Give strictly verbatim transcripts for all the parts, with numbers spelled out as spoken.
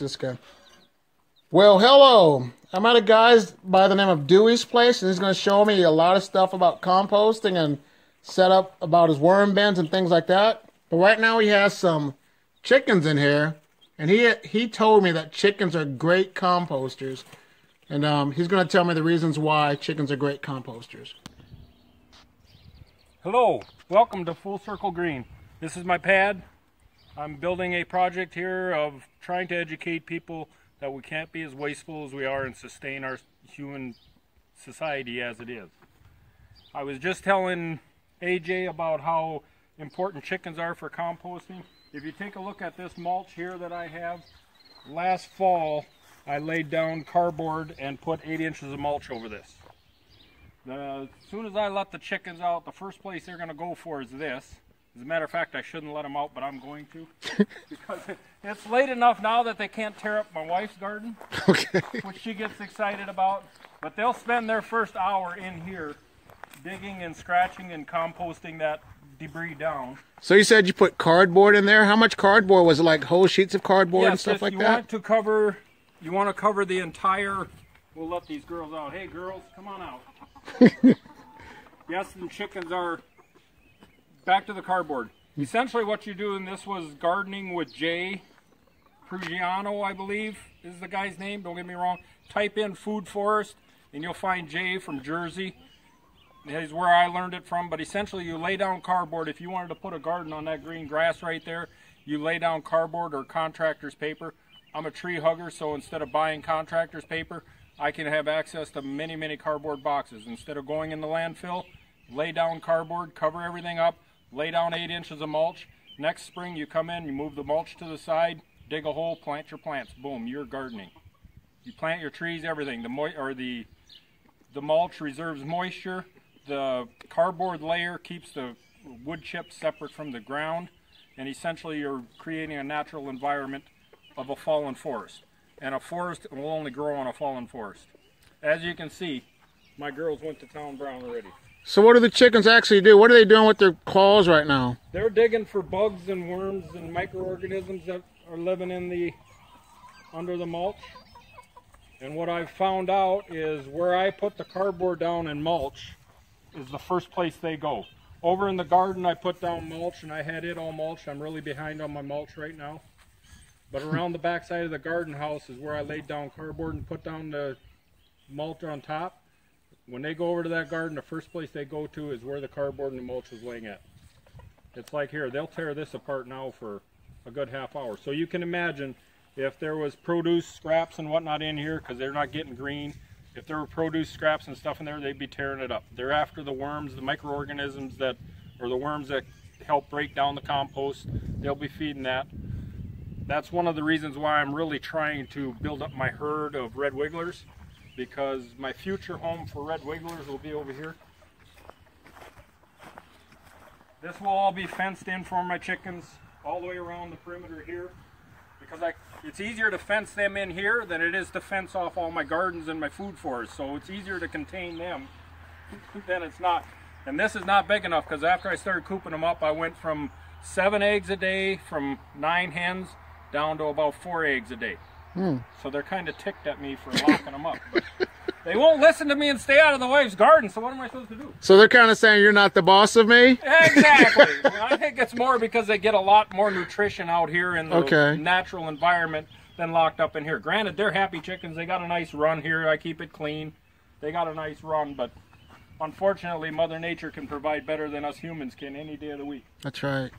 this guy. Well, hello. I'm at a guy's by the name of Dewey's place, and he's going to show me a lot of stuff about composting and setup about his worm bins and things like that. But right now he has some chickens in here, and he he told me that chickens are great composters. And um, he's going to tell me the reasons why chickens are great composters. Hello, welcome to Full Circle Green. This is my pad. I'm building a project here of trying to educate people that we can't be as wasteful as we are and sustain our human society as it is. I was just telling A J about how important chickens are for composting. If you take a look at this mulch here that I have, last fall I laid down cardboard and put eight inches of mulch over this. The, as soon as I let the chickens out, the first place they're going to go for is this. As a matter of fact, I shouldn't let them out, but I'm going to. Because it, it's late enough now that they can't tear up my wife's garden, okay. Which she gets excited about. But they'll spend their first hour in here digging and scratching and composting that debris down. So you said you put cardboard in there? How much cardboard? Was it like whole sheets of cardboard yes, and stuff like you that? You want to cover... You want to cover the entire, we'll let these girls out. Hey girls, come on out. Yes, and chickens are, back to the cardboard. Essentially what you do, and this was gardening with Jay Prugiano, I believe is the guy's name, don't get me wrong. Type in food forest and you'll find Jay from Jersey. He's where I learned it from, but essentially you lay down cardboard. If you wanted to put a garden on that green grass right there, you lay down cardboard or contractor's paper. I'm a tree hugger, so instead of buying contractor's paper, I can have access to many, many cardboard boxes. Instead of going in the landfill, lay down cardboard, cover everything up, lay down eight inches of mulch. Next spring, you come in, you move the mulch to the side, dig a hole, plant your plants. Boom, you're gardening. You plant your trees, everything. The mo or the the mulch reserves moisture. The cardboard layer keeps the wood chips separate from the ground, and essentially you're creating a natural environment of a fallen forest, and a forest will only grow on a fallen forest. As you can see, my girls went to town brown already. So what do the chickens actually do? What are they doing with their claws right now? They're digging for bugs and worms and microorganisms that are living in the under the mulch. And what I've found out is where I put the cardboard down and mulch is the first place they go. Over in the garden I put down mulch and I had it all mulched. I'm really behind on my mulch right now. But around the back side of the garden house is where I laid down cardboard and put down the mulch on top. When they go over to that garden, the first place they go to is where the cardboard and the mulch is laying at. It's like here, they'll tear this apart now for a good half hour. So you can imagine if there was produce scraps and whatnot in here, because they're not getting green, if there were produce scraps and stuff in there, they'd be tearing it up. They're after the worms, the microorganisms that, or the worms that help break down the compost, they'll be feeding that. That's one of the reasons why I'm really trying to build up my herd of red wigglers, because my future home for red wigglers will be over here. This will all be fenced in for my chickens all the way around the perimeter here, because I, it's easier to fence them in here than it is to fence off all my gardens and my food forests, so it's easier to contain them than it's not. And this is not big enough, because after I started cooping them up, I went from seven eggs a day from nine hens down to about four eggs a day. Hmm. So they're kind of ticked at me for locking them up. But they won't listen to me and stay out of the wife's garden, so what am I supposed to do? So they're kind of saying you're not the boss of me? Exactly. Well, I think it's more because they get a lot more nutrition out here in the okay. natural environment than locked up in here. Granted, they're happy chickens. They got a nice run here. I keep it clean. They got a nice run, but unfortunately, Mother Nature can provide better than us humans can any day of the week. That's right.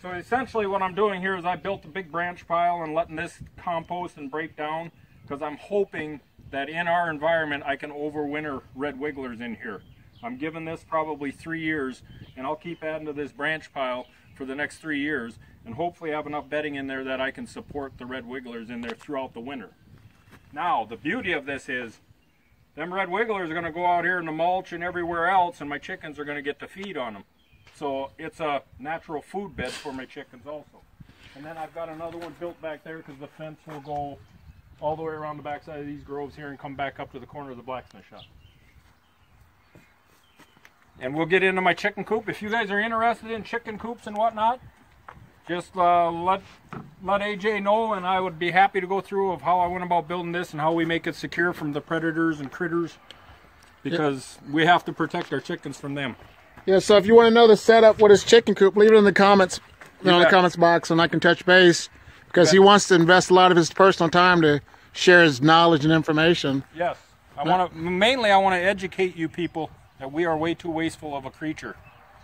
So essentially what I'm doing here is I built a big branch pile and letting this compost and break down, because I'm hoping that in our environment I can overwinter red wigglers in here. I'm giving this probably three years and I'll keep adding to this branch pile for the next three years and hopefully have enough bedding in there that I can support the red wigglers in there throughout the winter. Now the beauty of this is them red wigglers are going to go out here in the mulch and everywhere else, and my chickens are going to get to feed on them. So it's a natural food bed for my chickens also. And then I've got another one built back there, because the fence will go all the way around the back side of these groves here and come back up to the corner of the blacksmith shop. And we'll get into my chicken coop. If you guys are interested in chicken coops and whatnot, just uh, let let A J know, and I would be happy to go through of how I went about building this and how we make it secure from the predators and critters, because yeah. we have to protect our chickens from them. Yeah, so if you want to know the setup with his chicken coop, leave it in the comments, you know, in the comments box, and I can touch base, because he wants to invest a lot of his personal time to share his knowledge and information. Yes, I want to mainly I want to educate you people that we are way too wasteful of a creature.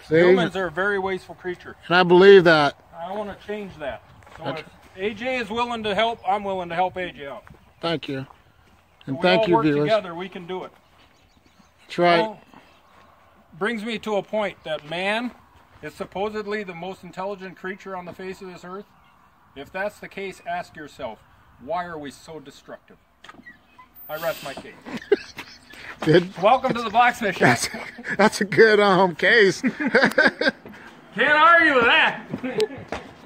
See? Humans are a very wasteful creature. And I believe that. I want to change that. So if A J is willing to help, I'm willing to help A J out. Thank you. And thank you, viewers. If we all work together, we can do it. That's right. Well, brings me to a point that man is supposedly the most intelligent creature on the face of this earth. If that's the case, ask yourself, why are we so destructive? I rest my case. Did, Welcome to the blacksmith shop. That's, that's a good um case. Can't argue with that.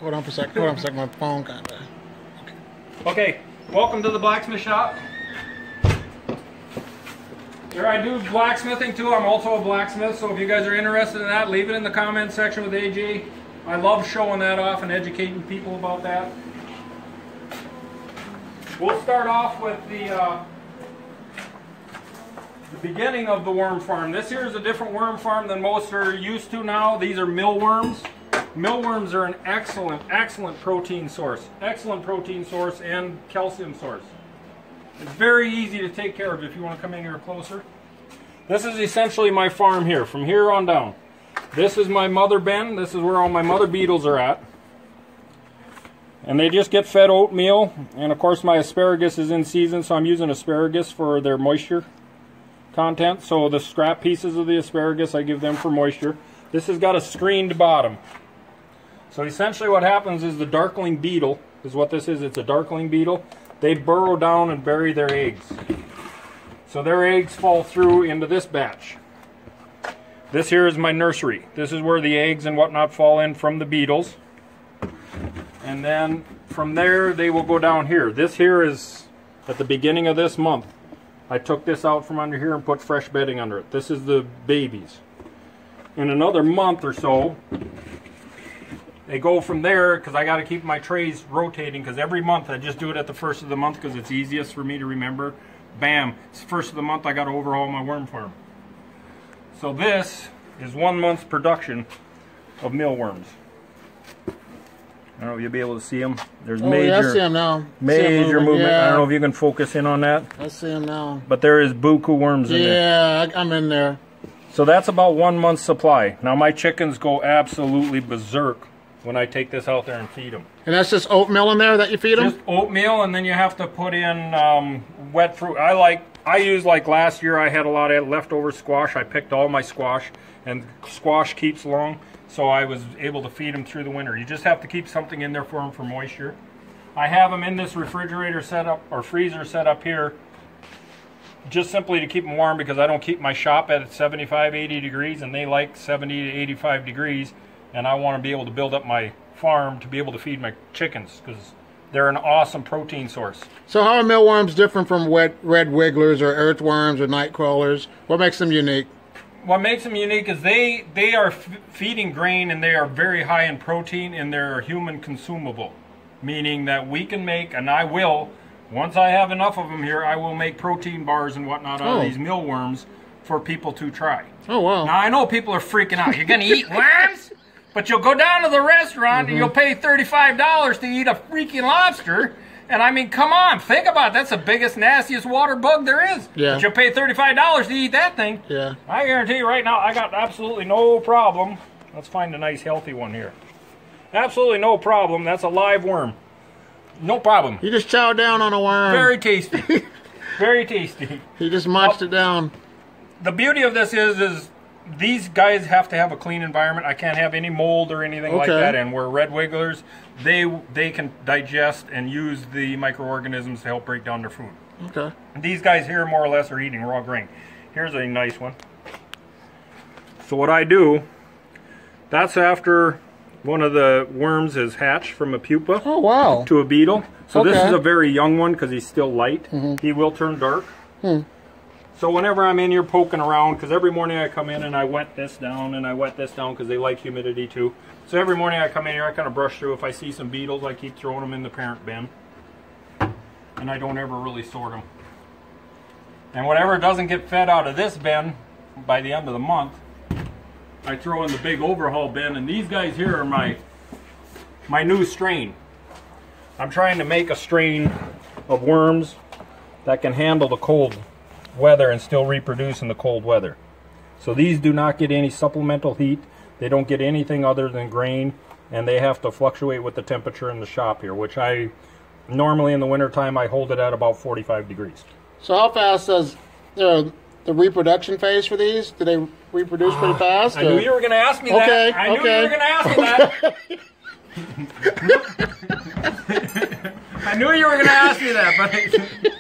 Hold on for a second. Hold on for a second. My phone got bad. Okay. Okay. Welcome to the blacksmith shop. Here I do blacksmithing too. I'm also a blacksmith. So if you guys are interested in that, leave it in the comment section with A J. I love showing that off and educating people about that. We'll start off with the. Uh, The beginning of the worm farm. This here is a different worm farm than most are used to now. These are mealworms. Mealworms are an excellent, excellent protein source. Excellent protein source and calcium source. It's very easy to take care of if you want to come in here closer. This is essentially my farm here, from here on down. This is my mother bin. This is where all my mother beetles are at. And they just get fed oatmeal. And of course my asparagus is in season, so I'm using asparagus for their moisture content. So the scrap pieces of the asparagus I give them for moisture. This has got a screened bottom. So essentially what happens is the darkling beetle is what this is. It's a darkling beetle. They burrow down and bury their eggs. So their eggs fall through into this batch. This here is my nursery. This is where the eggs and whatnot fall in from the beetles. And then from there they will go down here. This here is at the beginning of this month. I took this out from under here and put fresh bedding under it. This is the babies. In another month or so, they go from there, because I got to keep my trays rotating, because every month I just do it at the first of the month because it's easiest for me to remember. Bam, it's first of the month, I got to overhaul my worm farm. So this is one month's production of mealworms. I don't know if you'll be able to see them. There's oh, major, yeah, I see them now. Major movement. Yeah. I don't know if you can focus in on that. I see them now. But there is buku worms yeah, in there. Yeah, I'm in there. So that's about one month's supply. Now my chickens go absolutely berserk when I take this out there and feed them. And that's just oatmeal in there that you feed them? Just oatmeal, and then you have to put in um, wet fruit. I like. I use like last year I had a lot of leftover squash. I picked all my squash, and squash keeps long. So I was able to feed them through the winter. You just have to keep something in there for them for moisture. I have them in this refrigerator setup or freezer set up here just simply to keep them warm, because I don't keep my shop at seventy-five, eighty degrees, and they like seventy to eighty-five degrees, and I want to be able to build up my farm to be able to feed my chickens, because they're an awesome protein source. So how are mealworms different from wet, red wigglers or earthworms or night crawlers? What makes them unique? What makes them unique is they, they are f feeding grain, and they are very high in protein, and they're human consumable. Meaning that we can make, and I will, once I have enough of them here, I will make protein bars and whatnot out oh. of these mealworms for people to try. Oh, wow. Now, I know people are freaking out. You're going to eat worms? But you'll go down to the restaurant, mm-hmm. and you'll pay thirty-five dollars to eat a freaking lobster. And I mean, come on, think about it. That's the biggest, nastiest water bug there is. Yeah. But you'll pay thirty-five dollars to eat that thing. Yeah. I guarantee you right now, I got absolutely no problem. Let's find a nice, healthy one here. Absolutely no problem. That's a live worm. No problem. You just chowed down on a worm. Very tasty. Very tasty. You just munched well, it down. The beauty of this is, is these guys have to have a clean environment. I can't have any mold or anything okay. like that. And we're red wigglers. They they can digest and use the microorganisms to help break down their food. Okay. And these guys here more or less are eating raw grain. Here's a nice one. So what I do, that's after one of the worms is hatched from a pupa oh, wow. to a beetle. So okay. this is a very young one because he's still light. Mm-hmm. He will turn dark. Hmm. So whenever I'm in here poking around, because every morning I come in and I wet this down and I wet this down because they like humidity too. So every morning I come in here, I kind of brush through. If I see some beetles, I keep throwing them in the parent bin. And I don't ever really sort them. And whatever doesn't get fed out of this bin by the end of the month, I throw in the big overhaul bin. And these guys here are my, my new strain. I'm trying to make a strain of worms that can handle the cold weather and still reproduce in the cold weather. So these do not get any supplemental heat. They don't get anything other than grain, and they have to fluctuate with the temperature in the shop here, which I normally in the winter time I hold it at about forty-five degrees. So how fast does you know, the reproduction phase for these? Do they reproduce uh, pretty fast? I or? knew you were going to ask me okay, that. I okay. knew you were going to ask me okay. that. I knew you were going to ask me that, but.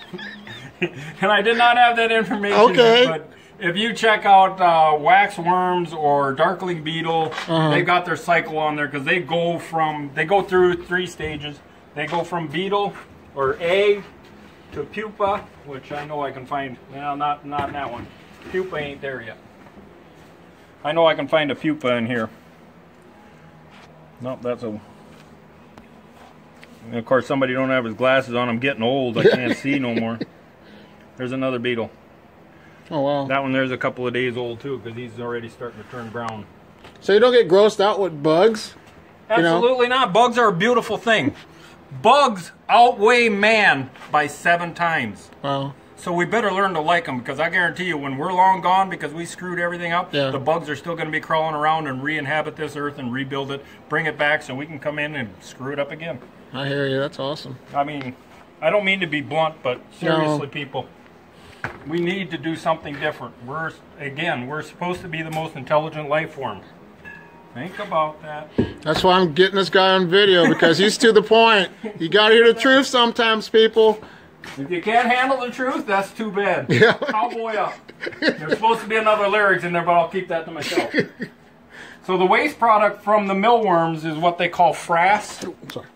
And I did not have that information, okay. But if you check out uh, wax worms or darkling beetle, uh-huh. They've got their cycle on there because they go from, they go through three stages. They go from beetle or egg to pupa, which I know I can find, well, not, not that one. Pupa ain't there yet. I know I can find a pupa in here. Nope, that's a... And of course, somebody don't have his glasses on. I'm getting old. I can't see no more. There's another beetle. Oh, wow. That one there's a couple of days old, too, because he's already starting to turn brown. So you don't get grossed out with bugs? Absolutely you know? not. Bugs are a beautiful thing. Bugs outweigh man by seven times. Wow. So we better learn to like them, because I guarantee you, when we're long gone, because we screwed everything up, yeah. The bugs are still going to be crawling around and re-inhabit this earth and rebuild it, bring it back so we can come in and screw it up again. I hear you. That's awesome. I mean, I don't mean to be blunt, but seriously, no. people. We need to do something different. We're, again, we're supposed to be the most intelligent life form. Think about that. That's why I'm getting this guy on video, because he's to the point. You got to hear the truth sometimes, people. If you can't handle the truth, that's too bad. Yeah. Cowboy up. There's supposed to be another lyrics in there, but I'll keep that to myself. So the waste product from the millworms is what they call frass. Oh, I'm sorry.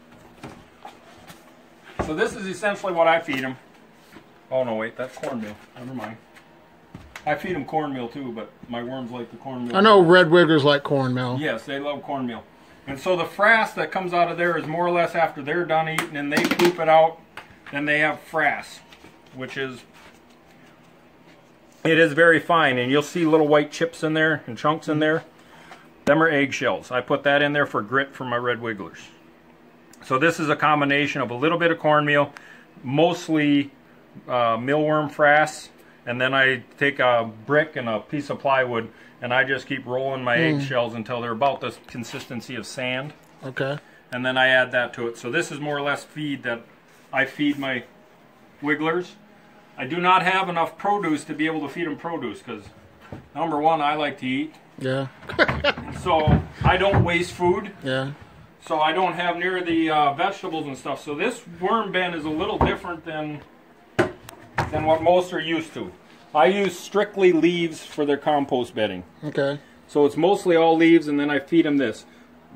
So this is essentially what I feed them. Oh no, wait, that's cornmeal. Never mind. I feed them cornmeal too, but my worms like the cornmeal. I know red wigglers like cornmeal. Yes, they love cornmeal. And so the frass that comes out of there is more or less after they're done eating and they poop it out, then they have frass, which is, it is very fine. And you'll see little white chips in there and chunks in there. Them are eggshells. I put that in there for grit for my red wigglers. So this is a combination of a little bit of cornmeal, mostly Uh, millworm frass, and then I take a brick and a piece of plywood and I just keep rolling my mm. eggshells until they're about the consistency of sand. Okay. And then I add that to it. So this is more or less feed that I feed my wigglers. I do not have enough produce to be able to feed them produce because, number one, I like to eat. Yeah. So I don't waste food. Yeah. So I don't have near the uh, vegetables and stuff. So this worm bin is a little different than than what most are used to. I use strictly leaves for their compost bedding. Okay. So it's mostly all leaves, and then I feed them this.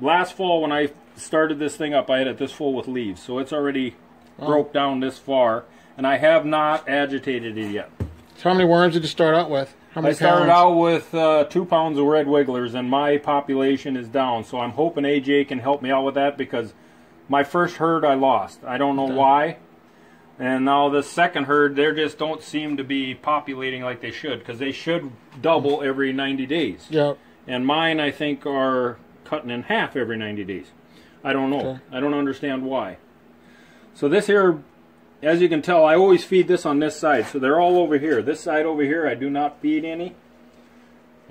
Last fall when I started this thing up, I had it this full with leaves. So it's already oh. broke down this far, and I have not agitated it yet. So how many worms did you start out with? How many I started pounds? out with uh, two pounds of red wigglers, and my population is down. So I'm hoping A J can help me out with that because my first herd I lost. I don't know okay. why. And now the second herd, they just don't seem to be populating like they should, because they should double every ninety days. Yep. And mine, I think, are cutting in half every ninety days. I don't know. Okay. I don't understand why. So this here, as you can tell, I always feed this on this side. So they're all over here. This side over here, I do not feed any.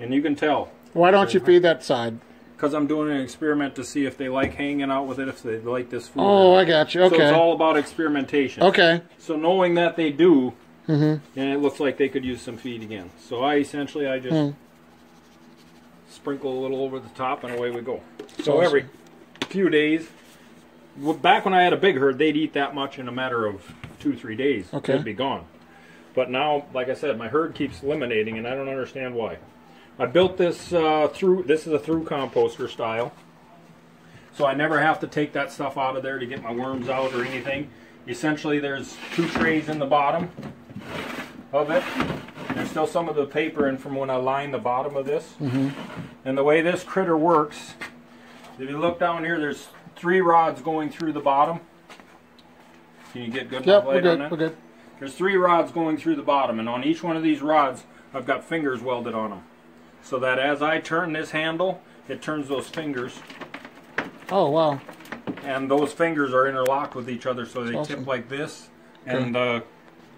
And you can tell. Why don't you feed that side? Because I'm doing an experiment to see if they like hanging out with it, if they like this food. Oh, I got you. Okay. So it's all about experimentation. Okay. So knowing that they do, mm-hmm. then it looks like they could use some feed again. So I essentially, I just mm. sprinkle a little over the top and away we go. So awesome. Every few days, back when I had a big herd, they'd eat that much in a matter of two, three days. Okay. They'd be gone. But now, like I said, my herd keeps eliminating and I don't understand why. I built this uh, through, this is a through composter style, so I never have to take that stuff out of there to get my worms out or anything. Essentially there's two trays in the bottom of it, There's still some of the paper in from when I lined the bottom of this. Mm-hmm. And the way this critter works, if you look down here, there's three rods going through the bottom. Can you get good yep, light good, on that? We're good. There's three rods going through the bottom, and on each one of these rods, I've got fingers welded on them. So that as I turn this handle, it turns those fingers. Oh, wow. And those fingers are interlocked with each other, so they awesome. tip like this, okay. and the,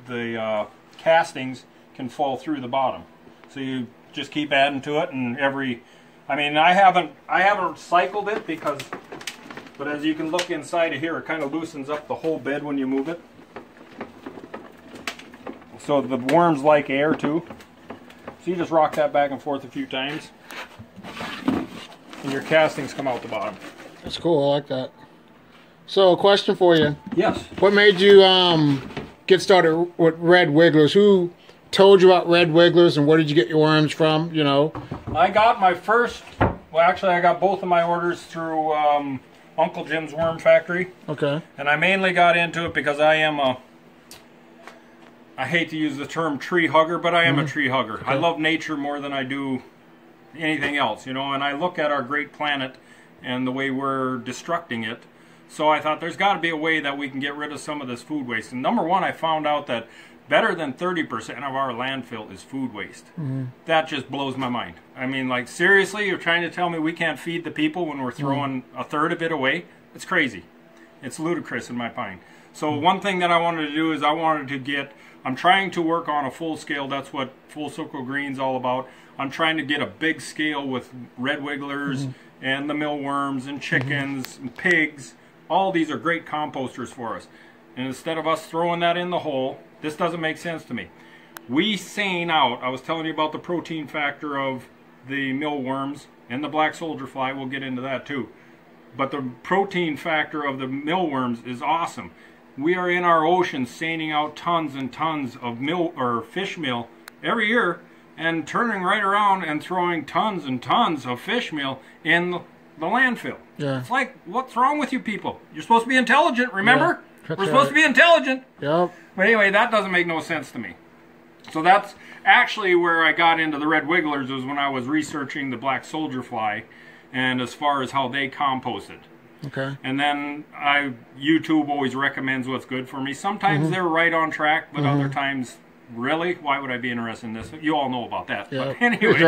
the uh, castings can fall through the bottom. So you just keep adding to it, and every... I mean, I haven't, I haven't cycled it because... But as you can look inside of here, it kind of loosens up the whole bed when you move it. So the worms like air too. So you just rock that back and forth a few times, and your castings come out the bottom. That's cool. I like that. So a question for you. Yes. What made you um, get started with Red Wigglers? Who told you about Red Wigglers, and where did you get your worms from? You know. I got my first. Well, actually, I got both of my orders through um, Uncle Jim's Worm Factory. Okay. And I mainly got into it because I am a. I hate to use the term tree hugger, but I am mm-hmm. a tree hugger. Okay. I love nature more than I do anything else, you know, and I look at our great planet and the way we're destructing it. So I thought there's got to be a way that we can get rid of some of this food waste. And number one, I found out that better than thirty percent of our landfill is food waste. Mm-hmm. That just blows my mind. I mean, like, seriously, you're trying to tell me we can't feed the people when we're throwing mm-hmm. a third of it away? It's crazy. It's ludicrous in my mind. So one thing that I wanted to do is I wanted to get, I'm trying to work on a full scale, that's what Full Circle Green's all about. I'm trying to get a big scale with red wigglers mm-hmm. and the mealworms and chickens mm-hmm. and pigs. All these are great composters for us. And instead of us throwing that in the hole, this doesn't make sense to me. We seine out, I was telling you about the protein factor of the mealworms and the black soldier fly, we'll get into that too. But the protein factor of the mealworms is awesome. We are in our oceans seining out tons and tons of meal or fish meal every year and turning right around and throwing tons and tons of fish meal in the landfill. Yeah. It's like, what's wrong with you people? You're supposed to be intelligent, remember? Yeah. We're supposed to be intelligent. Yep. But anyway, that doesn't make no sense to me. So that's actually where I got into the red wigglers, was when I was researching the black soldier fly and as far as how they composted. Okay. And then I YouTube always recommends what's good for me. Sometimes mm-hmm. they're right on track, but mm-hmm. other times, really, why would I be interested in this? You all know about that. Yep. But anyway,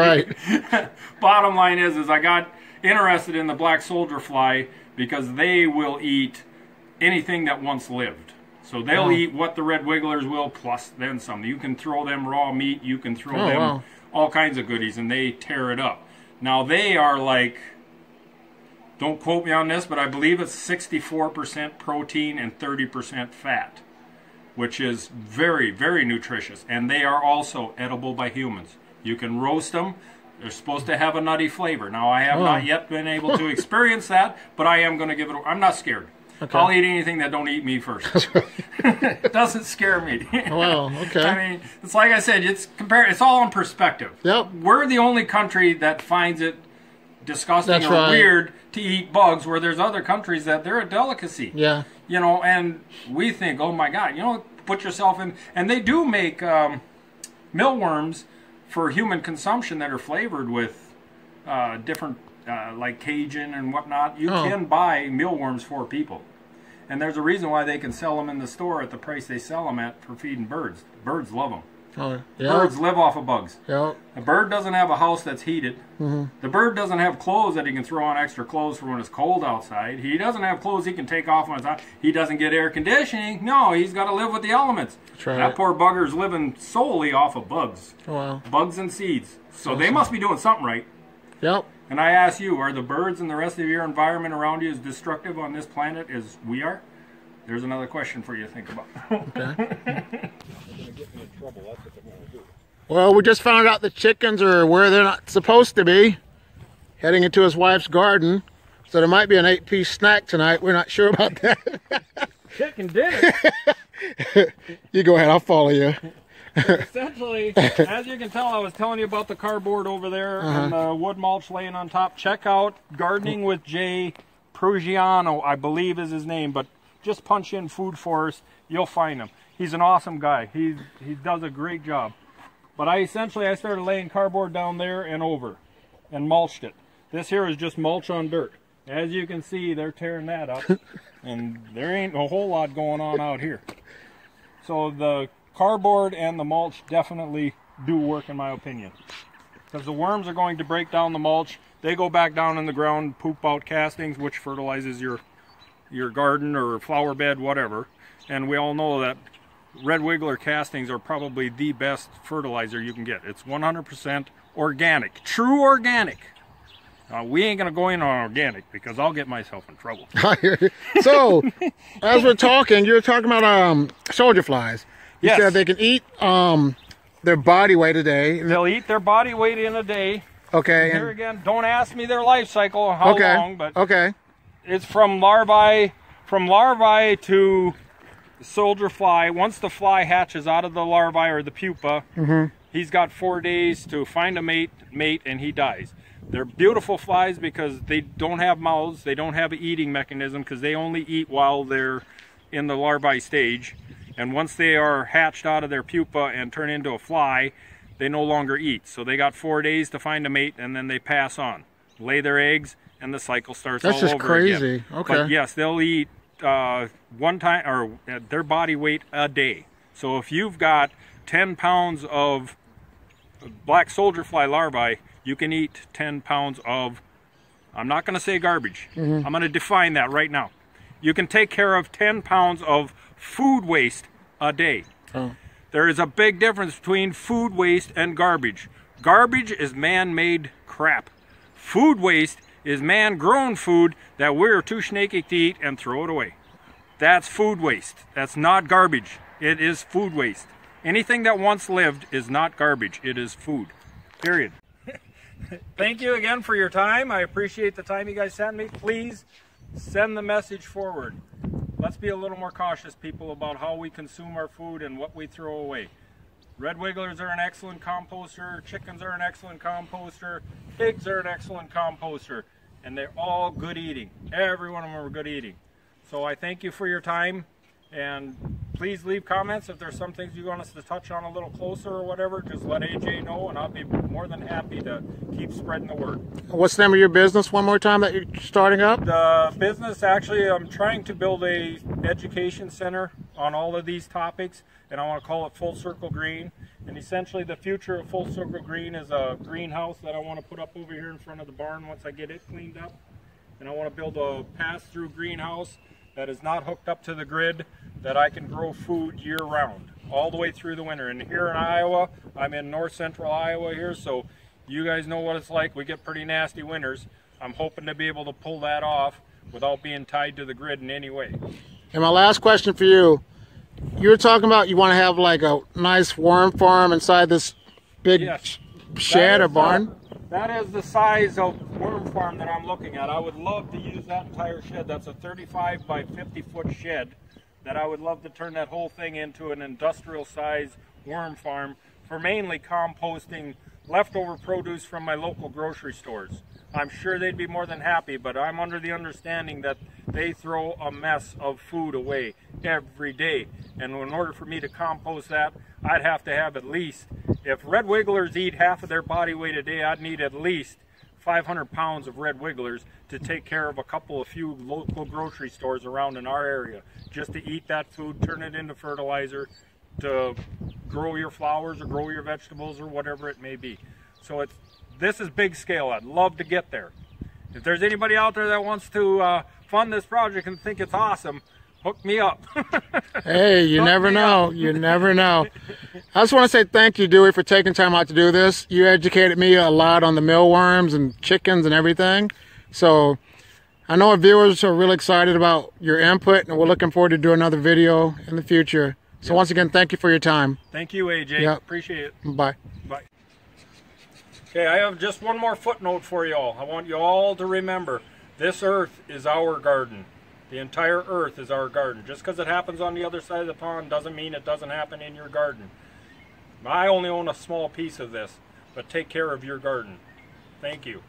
right. Bottom line is, is I got interested in the black soldier fly because they will eat anything that once lived. So they'll oh. eat what the red wigglers will, plus then some. You can throw them raw meat. You can throw oh, them wow. all kinds of goodies, and they tear it up. Now they are like... Don't quote me on this, but I believe it's sixty-four percent protein and thirty percent fat, which is very, very nutritious. And they are also edible by humans. You can roast them. They're supposed to have a nutty flavor. Now, I have oh. not yet been able to experience that, but I am going to give it a... I'm not scared. Okay. I'll eat anything that don't eat me first. It doesn't scare me. Wow, okay. I mean, it's like I said, it's, compar it's all on perspective. Yep. We're the only country that finds it disgusting That's or right. weird to eat bugs, where there's other countries that they're a delicacy. Yeah. You know, and we think, oh my God, you know, put yourself in. And they do make um, mealworms for human consumption that are flavored with uh, different, uh, like Cajun and whatnot. You oh. can buy mealworms for people. And there's a reason why they can sell them in the store at the price they sell them at for feeding birds. Birds love them. Oh, yeah. Birds live off of bugs. Yeah. A bird doesn't have a house that's heated. Mm-hmm. The bird doesn't have clothes that he can throw on extra clothes for when it's cold outside. He doesn't have clothes he can take off when it's hot. He doesn't get air conditioning. No, he's got to live with the elements. Right. That poor bugger's living solely off of bugs. Oh, wow. Bugs and seeds. So awesome. They must be doing something right. Yep. And I ask you, are the birds and the rest of your environment around you as destructive on this planet as we are? There's another question for you to think about. Okay. Well, we just found out the chickens are where they're not supposed to be, heading into his wife's garden. So there might be an eight-piece snack tonight. We're not sure about that. Chicken dinner. You go ahead. I'll follow you. Essentially, as you can tell, I was telling you about the cardboard over there uh-huh. and the wood mulch laying on top. Check out Gardening with Jay Prugiano, I believe is his name, but just punch in food forest. You'll find him. He's an awesome guy. He, he does a great job. But I essentially, I started laying cardboard down there and over and mulched it. This here is just mulch on dirt. As you can see, they're tearing that up, and there ain't a whole lot going on out here. So the cardboard and the mulch definitely do work, in my opinion, because the worms are going to break down the mulch. They go back down in the ground, poop out castings, which fertilizes your your garden or flower bed, whatever. And we all know that Red Wiggler castings are probably the best fertilizer you can get. It's one hundred percent organic, true organic. Now, we ain't gonna go in on organic because I'll get myself in trouble. So, as we're talking, you're talking about um, soldier flies. You yes. said they can eat um, their body weight a day. They'll eat their body weight in a day. Okay. And here and... again, don't ask me their life cycle, how okay. long, but okay. it's from larvae, from larvae to soldier fly. Once the fly hatches out of the larvae or the pupa, mm-hmm. he's got four days to find a mate, mate, and he dies. They're beautiful flies because they don't have mouths, they don't have an eating mechanism, because they only eat while they're in the larvae stage. And once they are hatched out of their pupa and turn into a fly, they no longer eat. So they got four days to find a mate, and then they pass on, lay their eggs, and the cycle starts all over again. That's just crazy. Okay. But yes, they'll eat Uh, one time, or uh, their body weight a day. So if you've got ten pounds of black soldier fly larvae, you can eat ten pounds of, I'm not going to say garbage. Mm-hmm. I'm going to define that right now. You can take care of ten pounds of food waste a day. Oh. There is a big difference between food waste and garbage. Garbage is man-made crap. Food waste is man-grown food that we're too snaky to eat and throw it away. That's food waste. That's not garbage. It is food waste. Anything that once lived is not garbage. It is food. Period. Thank you again for your time. I appreciate the time you guys sent me. Please send the message forward. Let's be a little more cautious, people, about how we consume our food and what we throw away. Red Wigglers are an excellent composter, chickens are an excellent composter, pigs are an excellent composter, and they're all good eating. Every one of them are good eating. So I thank you for your time, and please leave comments if there's some things you want us to touch on a little closer or whatever. Just let A J know, and I'll be more than happy to keep spreading the word. What's the name of your business one more time that you're starting up? The business, actually, I'm trying to build a education center on all of these topics, and I want to call it Full Circle Green. And essentially the future of Full Circle Green is a greenhouse that I want to put up over here in front of the barn once I get it cleaned up. And I want to build a pass-through greenhouse that is not hooked up to the grid, that I can grow food year-round, all the way through the winter. And here in Iowa, I'm in north central Iowa here, so you guys know what it's like. We get pretty nasty winters. I'm hoping to be able to pull that off without being tied to the grid in any way. And my last question for you, you were talking about you want to have like a nice worm farm inside this big yes, shed or barn? That, that is the size of worm farm that I'm looking at. I would love to use that entire shed. That's a thirty-five by fifty foot shed that I would love to turn that whole thing into an industrial size worm farm for mainly composting leftover produce from my local grocery stores. I'm sure they'd be more than happy, but I'm under the understanding that they throw a mess of food away every day. And in order for me to compost that, I'd have to have at least, if Red Wigglers eat half of their body weight a day, I'd need at least five hundred pounds of Red Wigglers to take care of a couple of few local grocery stores around in our area, just to eat that food, turn it into fertilizer, to grow your flowers or grow your vegetables or whatever it may be. So it's, this is big scale. I'd love to get there. If there's anybody out there that wants to uh, fund this project and think it's awesome, hook me up. Hey, you hook never know. Up. You never know. I just want to say thank you, Dewey, for taking time out to do this. You educated me a lot on the mealworms and chickens and everything. So I know our viewers are really excited about your input, and we're looking forward to doing another video in the future. So yep. once again, thank you for your time. Thank you, A J. Yep. Appreciate it. Bye. Bye. Okay, I have just one more footnote for you all. I want you all to remember, this earth is our garden. The entire earth is our garden. Just because it happens on the other side of the pond doesn't mean it doesn't happen in your garden. I only own a small piece of this, but take care of your garden. Thank you.